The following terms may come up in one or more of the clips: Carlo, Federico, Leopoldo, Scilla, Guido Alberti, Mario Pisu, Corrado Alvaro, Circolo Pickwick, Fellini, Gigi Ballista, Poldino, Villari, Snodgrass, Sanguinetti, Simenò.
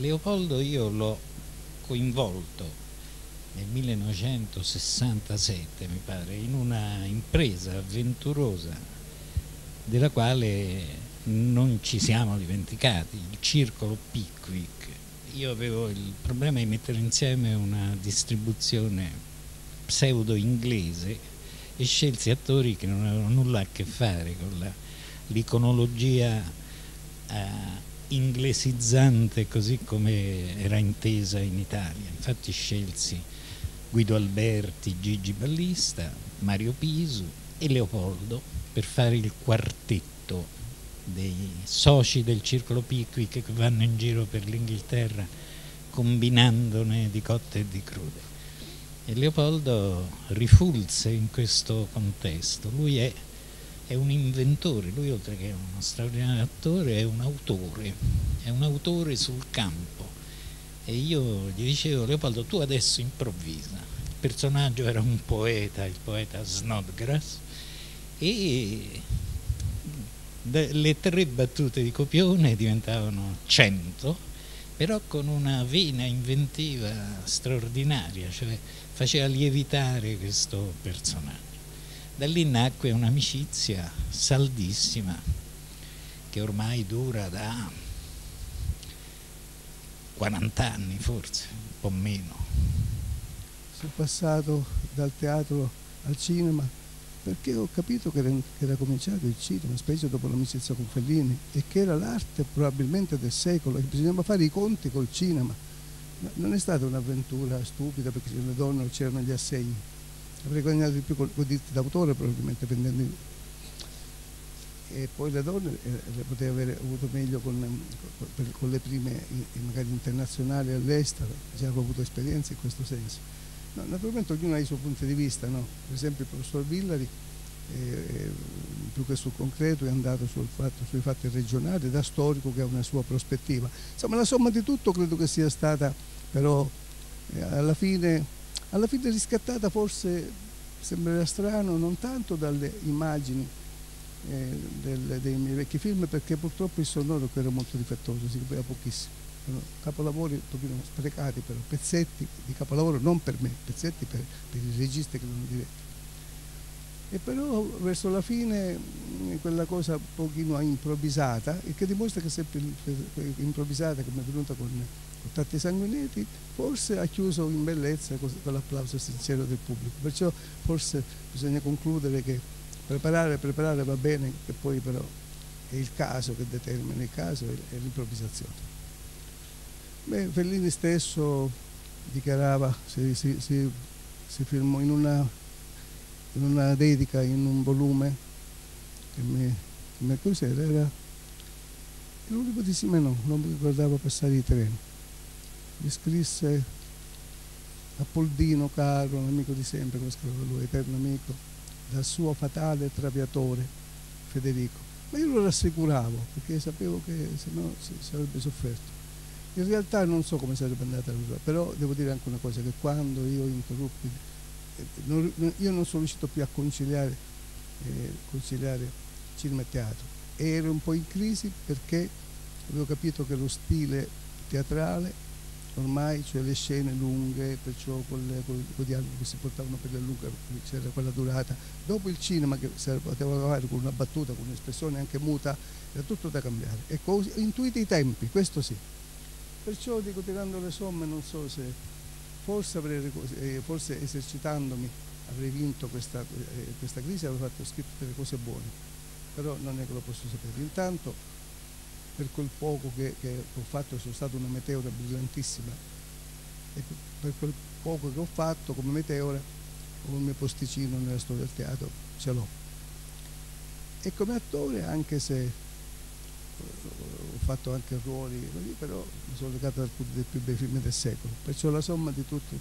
Leopoldo io l'ho coinvolto nel 1967, mi pare, in una impresa avventurosa della quale non ci siamo dimenticati, il Circolo Pickwick. Io avevo il problema di mettere insieme una distribuzione pseudo-inglese e scelsi attori che non avevano nulla a che fare con l'iconologia inglesizzante così come era intesa in Italia. Infatti scelsi Guido Alberti, Gigi Ballista, Mario Pisu e Leopoldo per fare il quartetto dei soci del Circolo Pickwick che vanno in giro per l'Inghilterra combinandone di cotte e di crude. E Leopoldo rifulse in questo contesto. Lui è un inventore, lui oltre che uno straordinario attore è un autore sul campo. E io gli dicevo: Leopoldo, tu adesso improvvisa. Il personaggio era un poeta, il poeta Snodgrass, e le 3 battute di copione diventavano 100, però con una vena inventiva straordinaria, cioè faceva lievitare questo personaggio. Da lì nacque un'amicizia saldissima che ormai dura da 40 anni forse, un po' meno. Sono passato dal teatro al cinema perché ho capito che era cominciato il cinema, specie dopo l'amicizia con Fellini, e che era l'arte probabilmente del secolo, e bisognava fare i conti col cinema. Ma non è stata un'avventura stupida perché le donne c'erano gli assegni. Avrei guadagnato di più con diritti d'autore probabilmente vendendo io. E poi le donne le potevo aver avuto meglio con le prime magari internazionali all'estero, già avevo avuto esperienze in questo senso. No, naturalmente ognuno ha i suoi punti di vista, no? Per esempio il professor Villari, più che sul concreto, è andato sui fatti regionali, da storico che ha una sua prospettiva. Insomma, la somma di tutto credo che sia stata però alla fine riscattata, forse sembrerà strano, non tanto dalle immagini dei miei vecchi film, perché purtroppo il sonoro era molto difettoso, si capiva pochissimo. Capolavori un pochino sprecati, però pezzetti di capolavoro non per me, pezzetti per il regista che non diretto. E però verso la fine quella cosa un pochino improvvisata, il che dimostra che sempre improvvisata, come è venuta con tanti Sanguinetti, forse ha chiuso in bellezza con l'applauso sincero del pubblico. Perciò forse bisogna concludere che preparare va bene, che poi però è il caso che determina, il caso è l'improvvisazione. Beh, Fellini stesso dichiarava, si filmò in una dedica, in un volume che cos'era, era l'unico di Simenò, non mi ricordavo passare i treni. Mi scrisse a Poldino, Carlo, un amico di sempre, come scriveva lui, eterno amico, dal suo fatale traviatore Federico. Ma io lo rassicuravo perché sapevo che se no sarebbe sofferto. In realtà non so come sarebbe andata la cosa, però devo dire anche una cosa, che quando io interruppi, io non sono riuscito più a conciliare cinema e teatro, e ero un po' in crisi perché avevo capito che lo stile teatrale ormai, cioè le scene lunghe, perciò con i dialoghi che si portavano per le lunghe, c'era quella durata, dopo il cinema che poteva fare con una battuta, con un'espressione anche muta, era tutto da cambiare, ecco, intuiti i tempi, questo sì. Perciò dico, tirando le somme, non so se forse esercitandomi avrei vinto questa crisi, avrei fatto scritto delle cose buone, però non è che lo posso sapere. Intanto, per quel poco che ho fatto, sono stato una meteora brillantissima, e per quel poco che ho fatto come meteora, ho il mio posticino nella storia del teatro, ce l'ho. E come attore, anche se ho fatto anche errori, però mi sono legato ad alcuni dei più bei film del secolo, perciò la somma di tutto,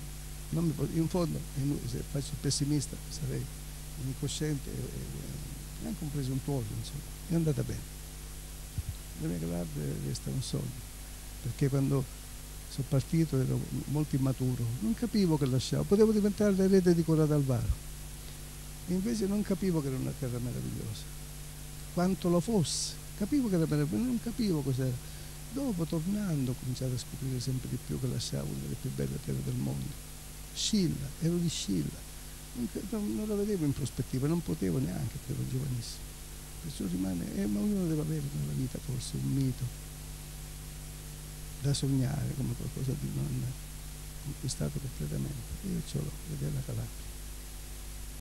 non mi posso, in fondo, se faccio il pessimista sarei un incosciente e anche un presuntuoso, insomma. È andata bene. Le mie gabbie resta un sogno, perché quando sono partito ero molto immaturo, non capivo che lasciavo, potevo diventare l'erede di Corrado Alvaro, invece non capivo che era una terra meravigliosa, quanto lo fosse. Capivo che era bello, non capivo cos'era. Dopo, tornando, ho cominciato a scoprire sempre di più che la Savoia era la più bella terra del mondo. Scilla, ero di Scilla, non la vedevo in prospettiva, non potevo neanche, ero giovanissimo. Perciò rimane, ma ognuno deve avere nella vita forse un mito da sognare come qualcosa di non conquistato completamente. Io ce l'ho, ed è la Calabria.